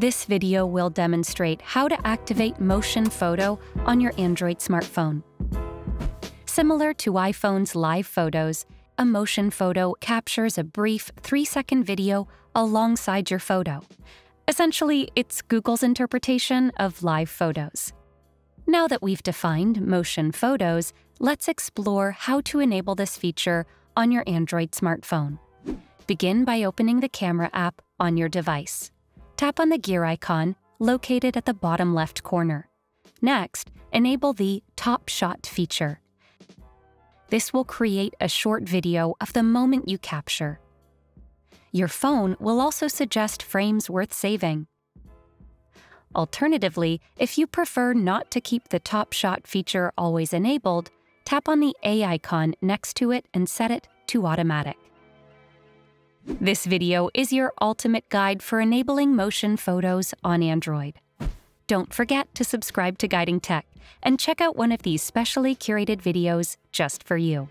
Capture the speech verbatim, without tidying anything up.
This video will demonstrate how to activate Motion Photo on your Android smartphone. Similar to iPhone's Live Photos, a Motion Photo captures a brief three second video alongside your photo. Essentially, it's Google's interpretation of Live Photos. Now that we've defined Motion Photos, let's explore how to enable this feature on your Android smartphone. Begin by opening the camera app on your device. Tap on the gear icon located at the bottom left corner. Next, enable the Top Shot feature. This will create a short video of the moment you capture. Your phone will also suggest frames worth saving. Alternatively, if you prefer not to keep the Top Shot feature always enabled, tap on the A icon next to it and set it to automatic. This video is your ultimate guide for enabling Motion Photos on Android. Don't forget to subscribe to Guiding Tech and check out one of these specially curated videos just for you.